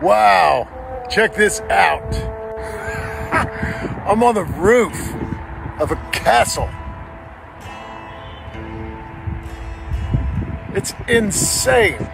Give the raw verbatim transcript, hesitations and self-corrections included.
Wow, check this out. I'm on the roof of a castle. It's insane.